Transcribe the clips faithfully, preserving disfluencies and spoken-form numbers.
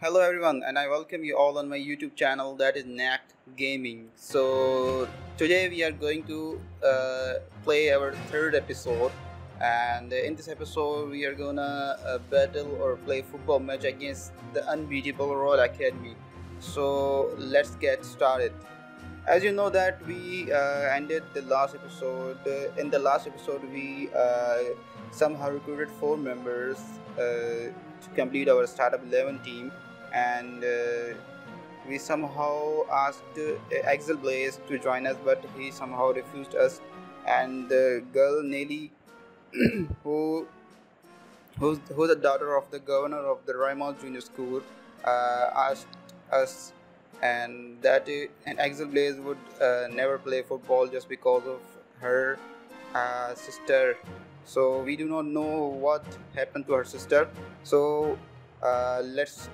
Hello everyone, and I welcome you all on my YouTube channel, that is N A Q Gaming. So today we are going to uh, play our third episode, and in this episode we are gonna uh, battle or play football match against the unbeatable Royal Academy. So let's get started. As you know that we uh, ended the last episode, uh, in the last episode we uh, somehow recruited four members uh, to complete our Startup eleven team, and uh, we somehow asked uh, Axel Blaze to join us, but he somehow refused us, and the girl Nelly who who's, who's the daughter of the governor of the Raimon Junior School uh, asked us, and that uh, and Axel Blaze would uh, never play football just because of her uh, sister. So we do not know what happened to her sister. So uh, let's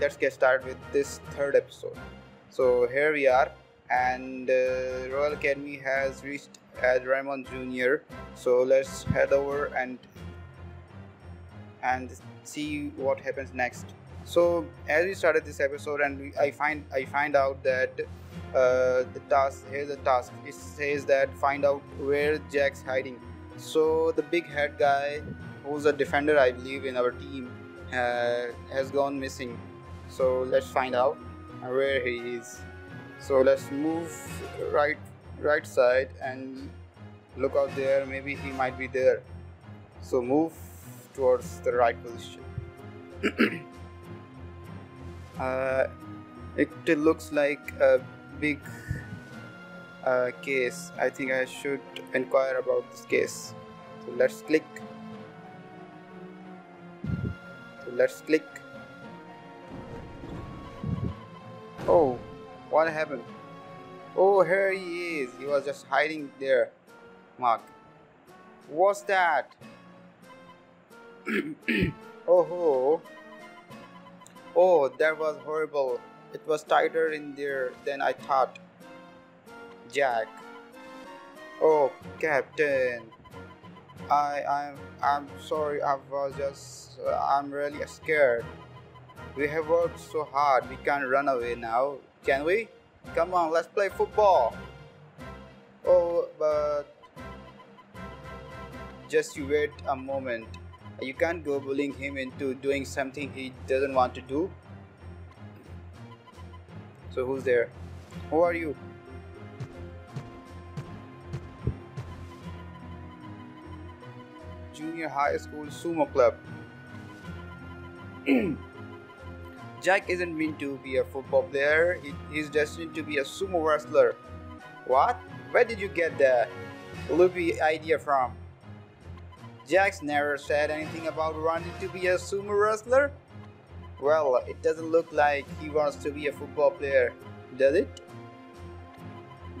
let's get started with this third episode. So here we are, and uh, Royal Academy has reached at Raimon Junior. So let's head over and and see what happens next. So as we started this episode, and we, I find I find out that uh, the task here's a task. It says that find out where Jack's hiding. So the big head guy, who's a defender I believe in our team, uh, has gone missing. So let's find out where he is. So let's move right right side and look out there. Maybe he might be there. So move towards the right position. Uh, it looks like a big uh, case. I think I should inquire about this case. So let's click. So let's click. Oh, what happened? Oh, here he is. He was just hiding there, Mark. What's that? Oh ho. Oh, that was horrible. It was tighter in there than I thought. Jack. Oh, Captain. I, I'm, I'm sorry. I was just, uh, I'm really scared. We have worked so hard. We can't run away now, can we? Come on, let's play football. Oh, but just you wait a moment. You can't go bullying him into doing something he doesn't want to do. So who's there? Who are you? Junior High School Sumo Club. Jack isn't meant to be a football player. He, he's destined to be a sumo wrestler. What? Where did you get that loopy idea from? Jack's never said anything about wanting to be a sumo wrestler. Well, it doesn't look like he wants to be a football player, does it?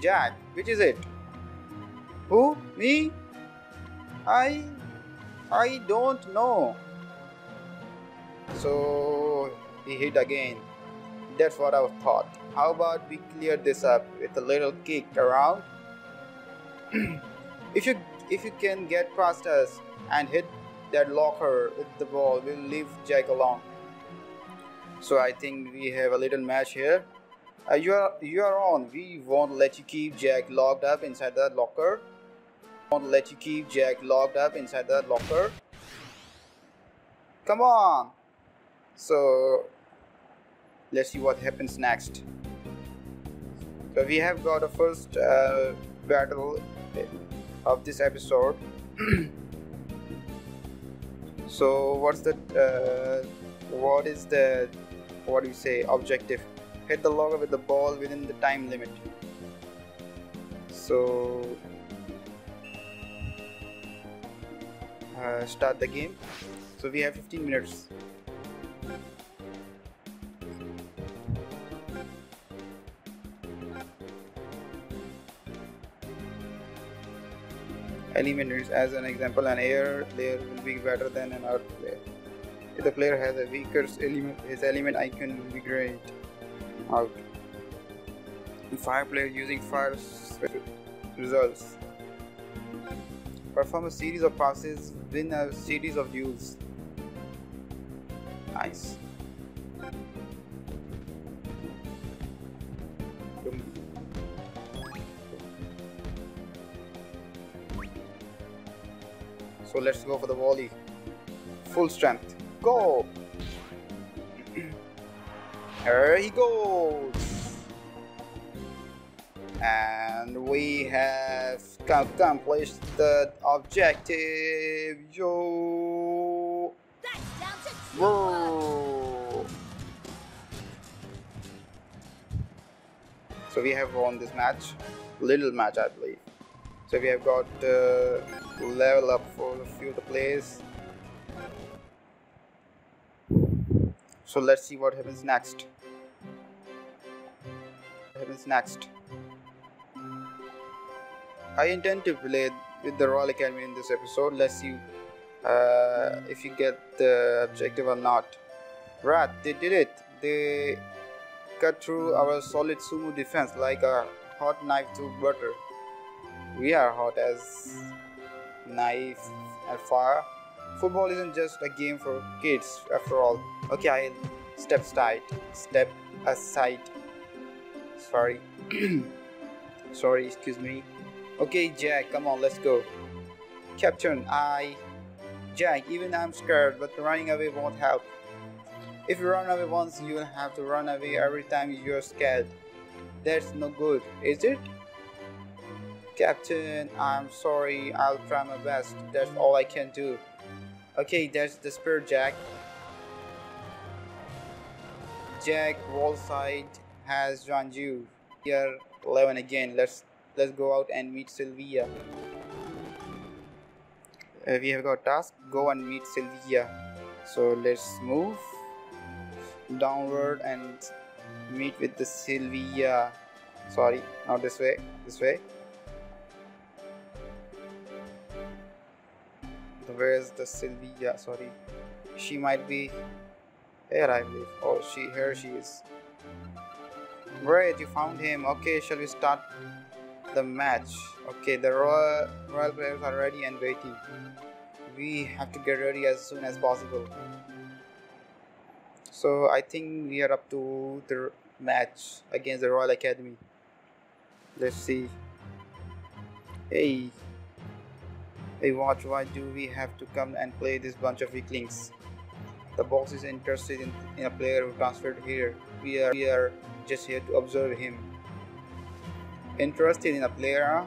Jack, which is it? Who? Me? I... I don't know. So he hit again. That's what I thought. How about we clear this up with a little kick around? If you... If you can get past us and hit that locker with the ball, we'll leave Jack alone. So I think we have a little match here. Uh, you are you are on. We won't let you keep Jack locked up inside that locker. Won't let you keep Jack locked up inside that locker. Come on. So let's see what happens next. So we have got a first uh, battle of this episode. So what's the uh, what is the what do you say objective? Hit the logger with the ball within the time limit. So uh, start the game. So we have fifteen minutes. Elementaries, as an example, an air player will be better than an earth player. If the player has a weaker element, his element icon will be grayed out. Fire player using fire results. Perform a series of passes, win a series of duels. Nice. So let's go for the volley. Full strength. Go! Here he goes! And we have accomplished the objective. Yo! That's down to whoa! So we have won this match. Little match, I believe. So we have got uh, level up for a few of the players. So let's see what happens next. What happens next? I intend to play with the Royal Academy in this episode. Let's see uh, if you get the objective or not. Right, they did it. They cut through our solid sumo defense like a hot knife through butter. We are hot as knife and fire. Football isn't just a game for kids after all. Okay, I'll step aside. Step aside. Sorry. Sorry, excuse me. Okay, Jack, come on, let's go. Captain, I... Jack, even I'm scared, but running away won't help. If you run away once, you'll have to run away every time you're scared. That's no good, is it? Captain, I'm sorry, I'll try my best. That's all I can do. Okay, there's the spear, Jack. Jack, wall side has joined you. Here, eleven again. Let's let's go out and meet Sylvia. Uh, we have got a task. Go and meet Sylvia. So let's move downward and meet with the Sylvia. Sorry, not this way. This way. Where's the Sylvia? Sorry, she might be here, I believe. Oh, she here she is. Great, you found him. Okay, shall we start the match? Okay, the royal, royal players are ready and waiting. We have to get ready as soon as possible. So I think we are up to the match against the Royal Academy. Let's see. Hey. Hey, watch, why do we have to come and play this bunch of weaklings? The boss is interested in, in a player who transferred here. We are, we are just here to observe him. Interested in a player?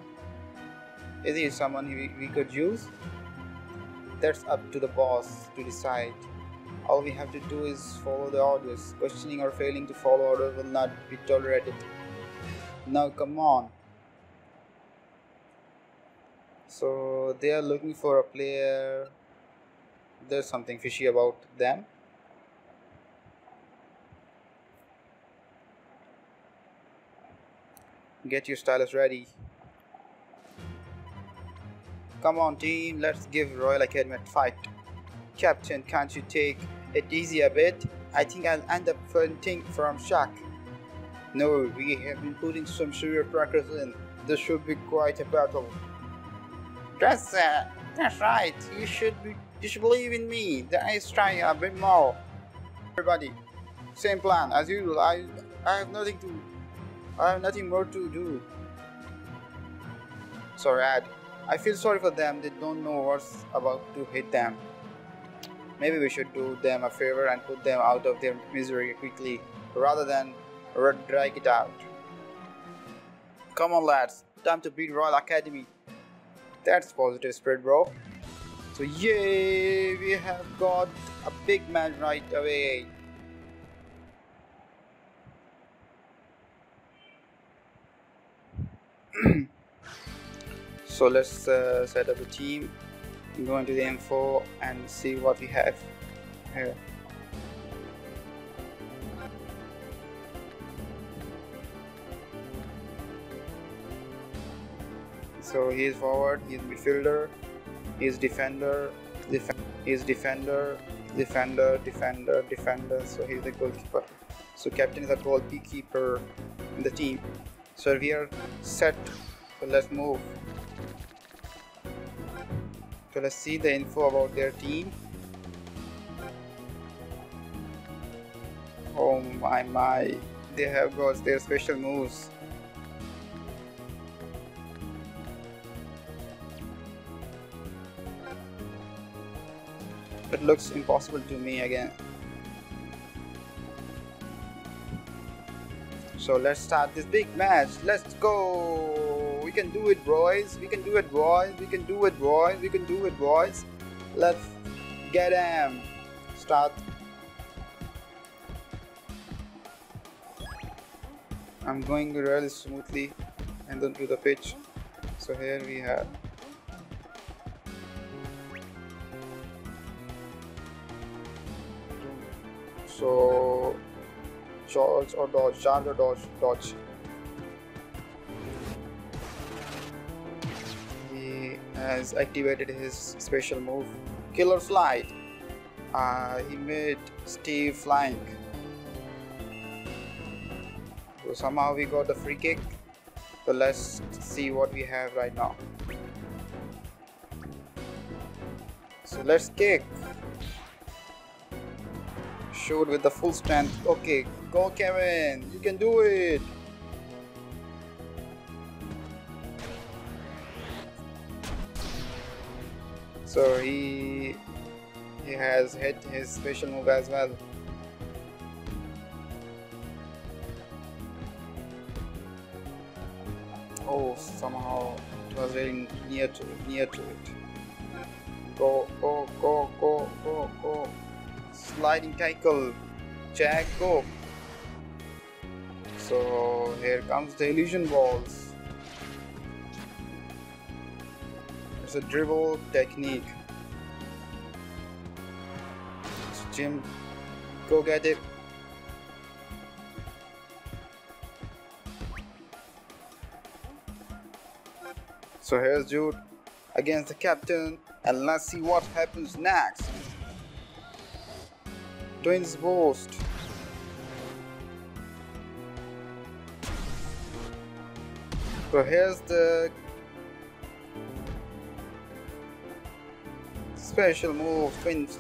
Is he someone we, we could use? That's up to the boss to decide. All we have to do is follow the orders. Questioning or failing to follow orders will not be tolerated. Now come on. So they are looking for a player. There's something fishy about them. Get your stylus ready. Come on team, let's give Royal Academy a fight. Captain, can't you take it easy a bit? I think I'll end up fainting from shock. No, we have been putting some severe practice in. This should be quite a battle. That's uh, that's right. You should be, you should believe in me. Let's try a bit more. Everybody, same plan as usual. I I have nothing to, I have nothing more to do. So rad. I feel sorry for them. They don't know what's about to hit them. Maybe we should do them a favor and put them out of their misery quickly, rather than drag it out. Come on, lads. Time to beat Royal Academy. That's positive spirit, bro. So yay, we have got a big man right away. So let's uh, set up a team. Go into the info and see what we have here. So he is forward, he is midfielder, he is defender, def he is defender, defender, defender, defender. So he is the goalkeeper. So captain is a goalkeeper in the team. So we are set. So let's move. So let's see the info about their team. Oh my my, they have got their special moves. It looks impossible to me again. So let's start this big match. Let's go. We can do it, boys. We can do it, boys. We can do it, boys. We can do it, boys. Let's get them. Start. I'm going really smoothly and then to the pitch. So here we have. So charge or dodge, charge or dodge, dodge. He has activated his special move, Killer Flight. Uh, he made Steve flying. So somehow we got the free kick. So let's see what we have right now. So let's kick. Shoot with the full strength. Okay, go Kevin, you can do it. So he he has hit his special move as well. Oh, somehow it was really near to it, near to it. Go, go, go, go, go, go. Sliding tackle, Jack, go. So here comes the illusion balls. It's a dribble technique. So Jim, go get it. So here's Jude against the captain, and let's see what happens next. Twins boast. So here's the special move, Twins.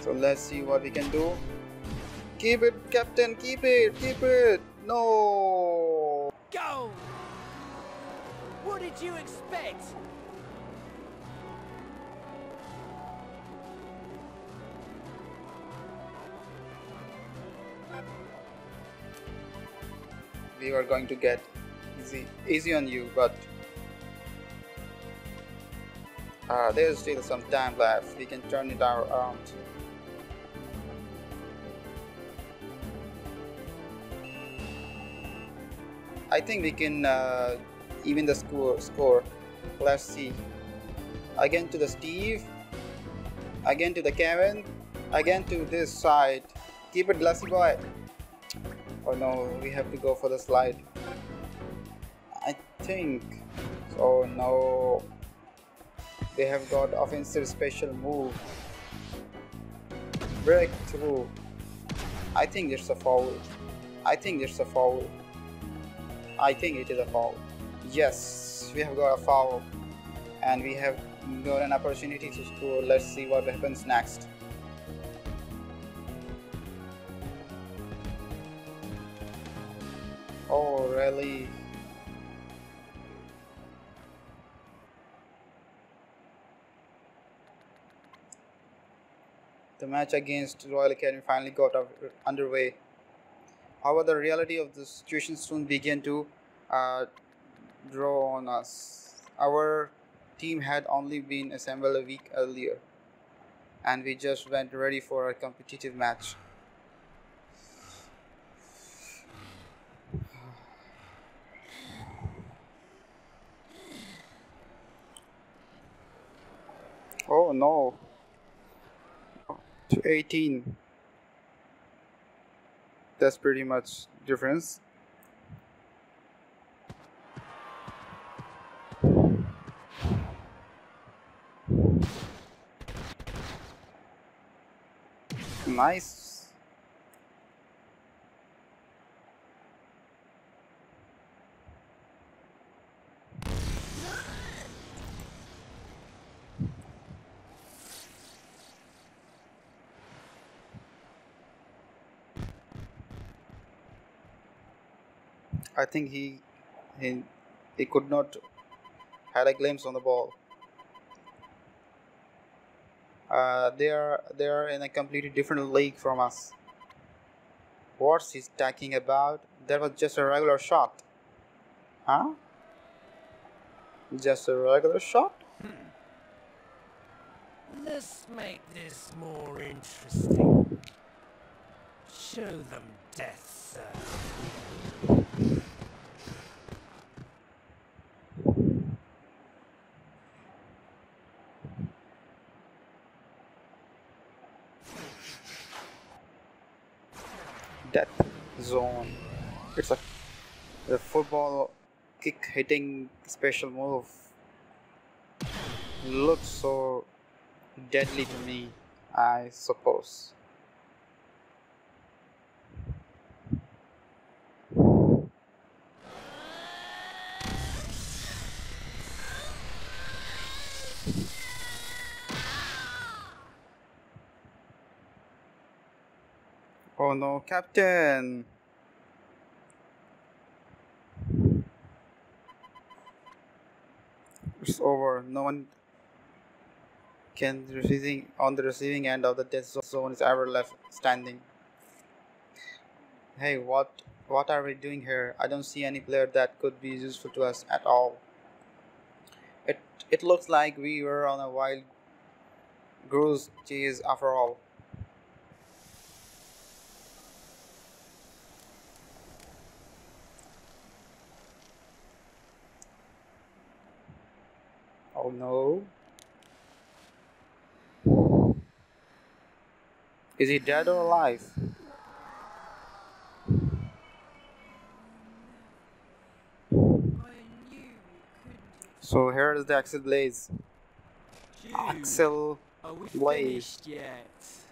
So let's see what we can do. Keep it, captain, keep it, keep it. No. Go. What did you expect? We are going to get easy, easy on you, but uh, there's still some time left. We can turn it around. I think we can uh, even the score. Score. Let's see. Again to the Steve. Again to the Kevin. Again to this side. Keep it, glassy boy. Oh no, we have to go for the slide, I think. Oh no, they have got offensive special move, breakthrough. I think it's a foul. I think it's a foul. I think it is a foul. Yes, we have got a foul, and we have got an opportunity to score. Let's see what happens next. Oh, really? The match against Royal Academy finally got underway. However, the reality of the situation soon began to uh, draw on us. Our team had only been assembled a week earlier, and we just went ready for a competitive match. Oh no, to eighteen, that's pretty much difference. Nice. I think he he, he could not had a glimpse on the ball. Uh, they are they are in a completely different league from us. What's he talking about? That was just a regular shot. Huh? Just a regular shot? Hmm. Let's make this more interesting. Show them death, sir. Death Zone. It's a, a football kick hitting special move. Looks so deadly to me, I suppose. Oh no, Captain! It's over. No one can receiving on the receiving end of the death zone is ever left standing. Hey, what what are we doing here? I don't see any player that could be useful to us at all. It it looks like we were on a wild goose chase after all. Oh no. Is he dead or alive? I knew you couldn't. So here is the Axel Blaze. You, Axel are we Blaze. Yet?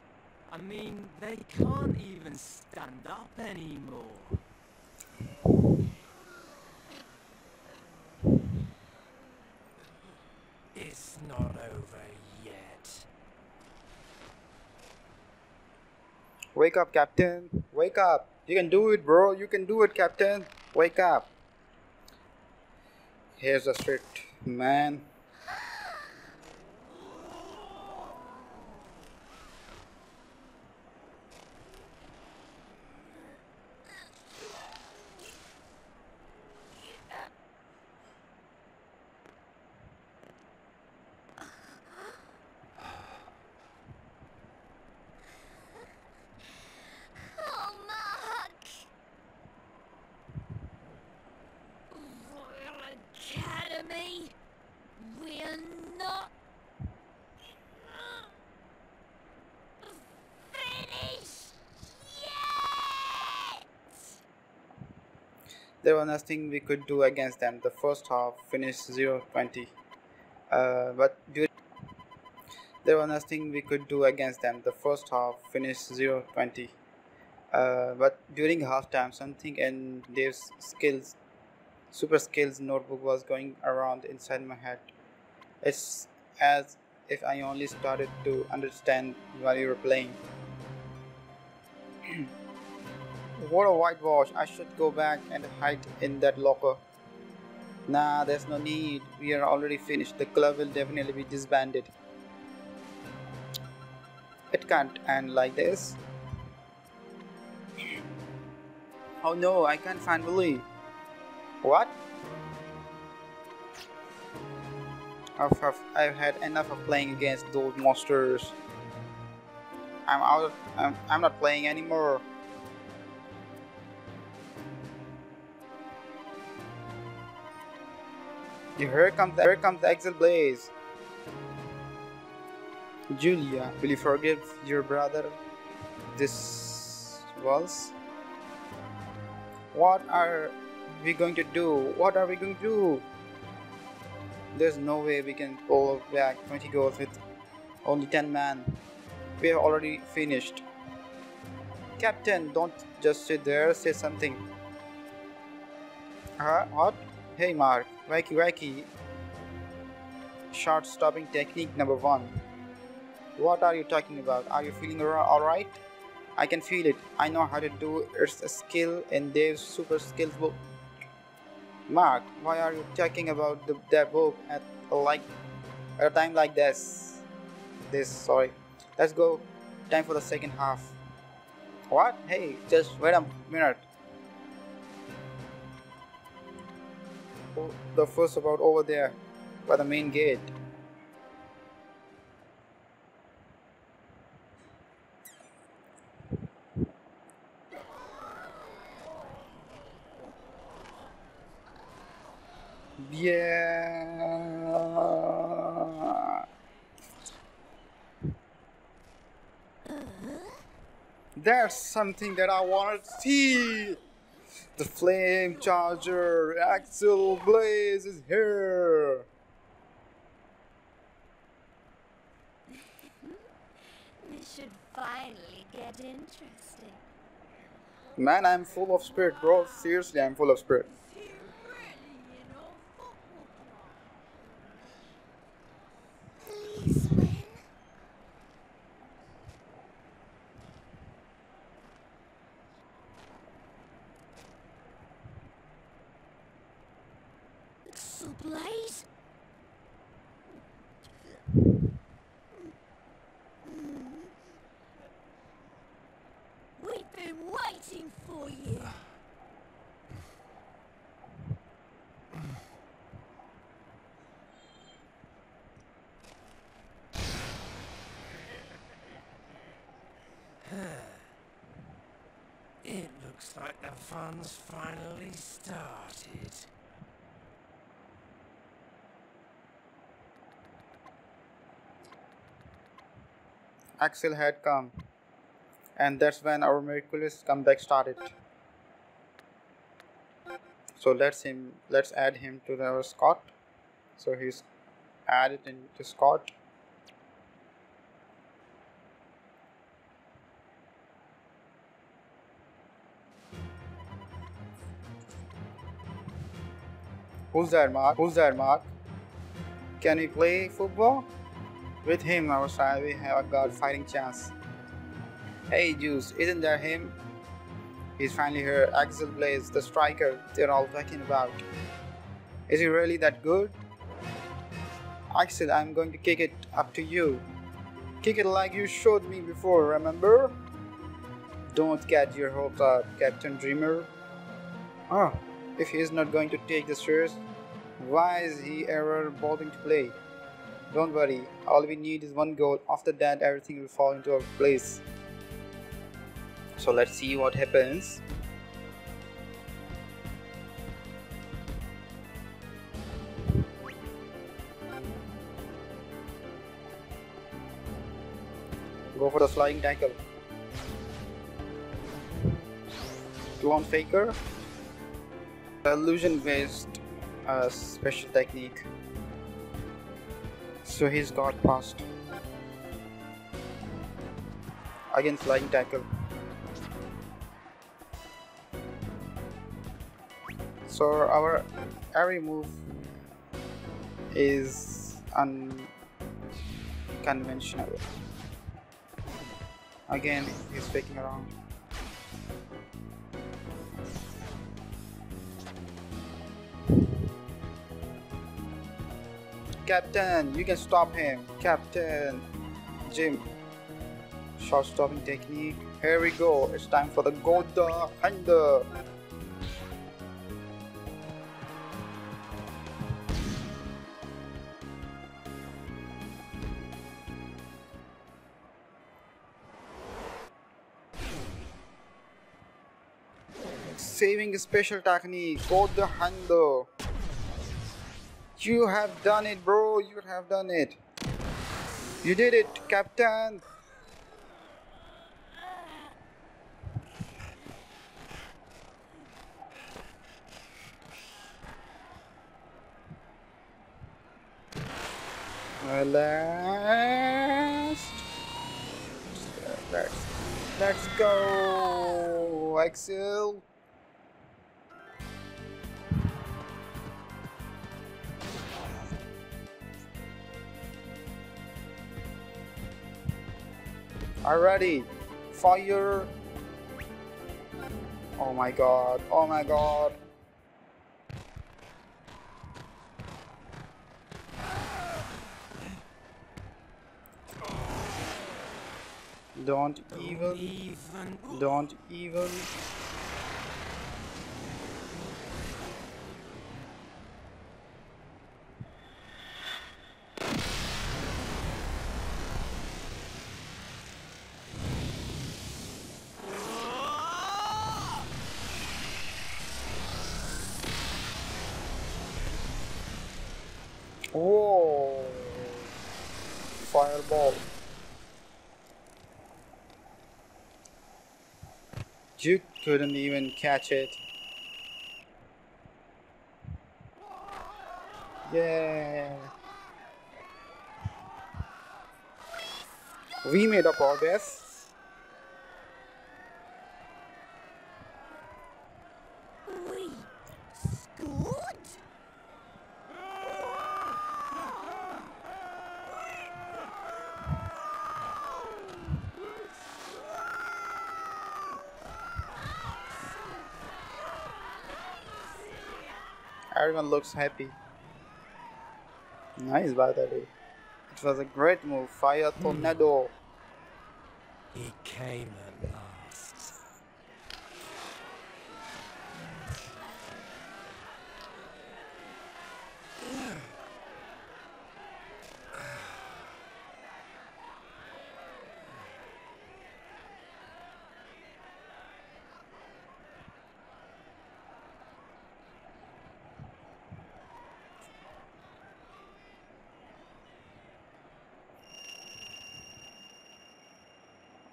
I mean, they can't even stand up anymore. It's not over yet. Wake up, Captain. Wake up. You can do it, bro. You can do it, Captain. Wake up. Here's a straight man. There was nothing we could do against them. The first half finished zero twenty. Uh, but there was nothing we could do against them. The first half finished zero twenty. Uh, but during halftime, something in Dave's skills, super skills notebook was going around inside my head. It's as if I only started to understand while we were playing. What a whitewash. I should go back and hide in that locker. Nah, there's no need. We are already finished. The club will definitely be disbanded. It can't end like this. Oh no, I can't find Willie. What? I've, have, I've had enough of playing against those monsters. I'm out of, I'm, I'm not playing anymore. Here comes, here comes Axel Blaze. Julia, will you forgive your brother this waltz? What are we going to do? What are we going to do? There's no way we can pull back twenty goals with only ten men. We have already finished. Captain, don't just sit there, say something. Huh? What? Hey Mark, wacky wacky. Shot stopping technique number one. What are you talking about? Are you feeling alright? I can feel it. I know how to do it. It's a skill in Dave's super skills Mark, why are you talking about the, that book at like at a time like this? This, sorry. Let's go. Time for the second half. What? Hey, just wait a minute. The first about over there, by the main gate. Yeah. There's something that I want to see. The flame charger Axel Blaze is here. This should finally get interesting. Man, I'm full of spirit, bro. Seriously, I'm full of spirit. Looks like the fun's finally started. Axel had come, and that's when our miraculous comeback started. So let's him. Let's add him to our squad. So he's added into squad. Who's that, Mark? Who's that, Mark? Can we play football? With him on our side, we have a God fighting chance. Hey, Juice, isn't that him? He's finally here. Axel Blaze, the striker they're all talking about. Is he really that good? Axel, I'm going to kick it up to you. Kick it like you showed me before, remember? Don't get your hopes up, Captain Dreamer. Oh. If he is not going to take the serious, why is he ever bothering to play? Don't worry, all we need is one goal. After that, everything will fall into our place. So let's see what happens. Go for the flying tackle. Clone faker. Illusion-based uh, special technique. So he's got past. Again, flying tackle. So our every move is unconventional. Again, he's faking around. Captain, you can stop him. Captain Jim. Short stopping technique. Here we go. It's time for the Kodo Hando. Saving special technique. Kodo Hando. You have done it, bro. You have done it. You did it, Captain. Last. Let's, let's go, Axel. Already, fire! Oh my god! Oh my god! Don't even, even. Don't even. Oh, fireball. You couldn't even catch it. Yeah. We made up our best. We scored. Everyone looks happy. Nice, by the way. It was a great move. Fire Tornado. He came at last.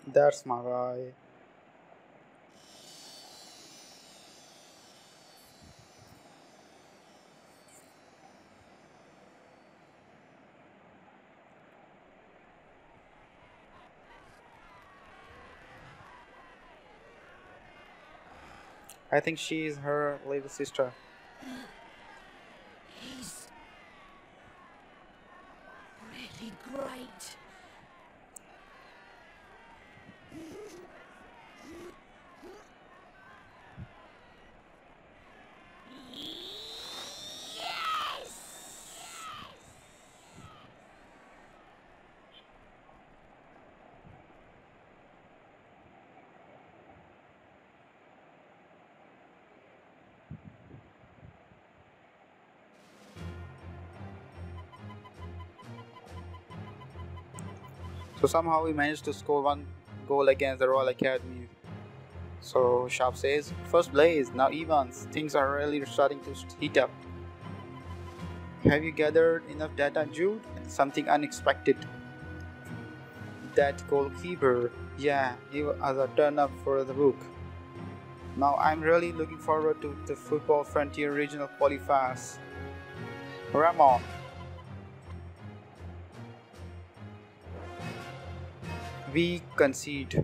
That's my guy. I think she is her little sister. He's really great. So somehow we managed to score one goal against the Royal Academy. So Sharp says, first Blaze, now Evans, things are really starting to heat up. Have you gathered enough data, Jude? Something unexpected. That goalkeeper, yeah, he was a turn up for the book. Now I'm really looking forward to the Football Frontier Regional Qualifiers. Ramon. We concede.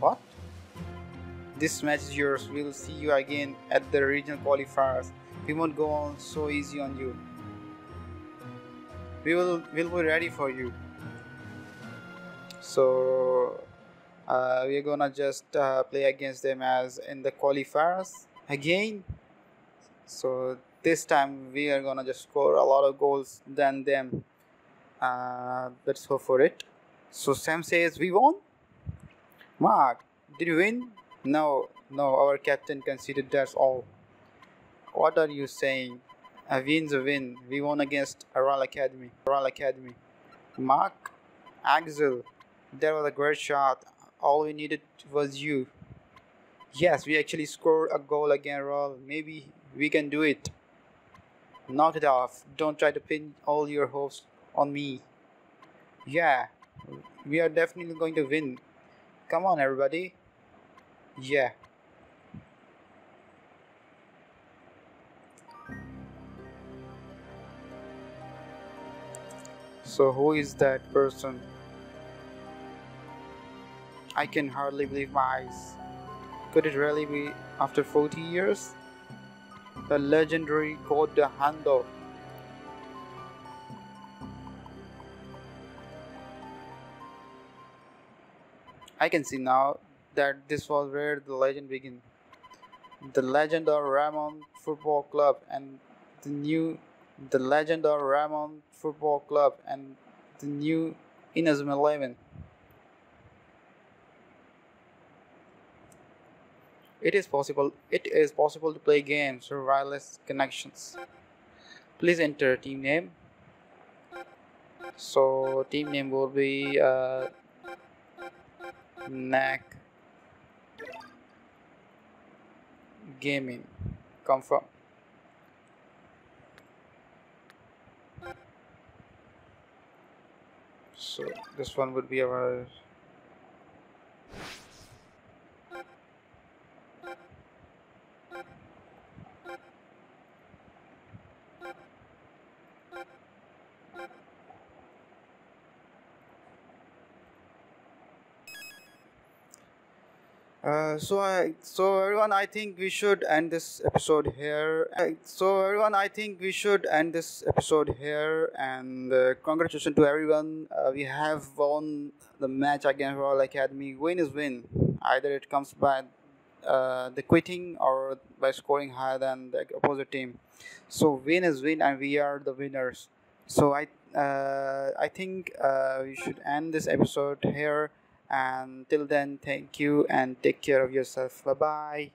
What? This match is yours. We'll see you again at the regional qualifiers. We won't go on so easy on you. We will we'll be ready for you. So uh, we're gonna just uh, play against them as in the qualifiers again. So this time we are gonna just score a lot of goals than them. Uh, let's hope for it. So Sam says, we won? Mark, did you win? No, no, our captain conceded, that's all. What are you saying? A win's a win. We won against Royal Academy. Royal Academy. Mark, Axel, that was a great shot. All we needed was you. Yes, we actually scored a goal against Royal. Maybe we can do it. Knock it off. Don't try to pin all your hopes on me. Yeah. We are definitely going to win. Come on, everybody. Yeah. So who is that person? I can hardly believe my eyes. Could it really be after forty years? The legendary God Hando. I can see now that this was where the legend began. The legend of Raimon Football Club and the new the legend of Raimon Football Club and the new Inazuma Eleven. It is possible. It is possible to play games through wireless connections. Please enter team name. So team name will be uh, N A Q Gaming. Confirm. So this one would be our. Uh, so I, so everyone, I think we should end this episode here. I, so everyone, I think we should end this episode here. And uh, congratulations to everyone. Uh, we have won the match against Royal Academy. Win is win. Either it comes by uh, the quitting or by scoring higher than the opposite team. So win is win, and we are the winners. So I, uh, I think uh, we should end this episode here. And till then, thank you and take care of yourself. Bye bye.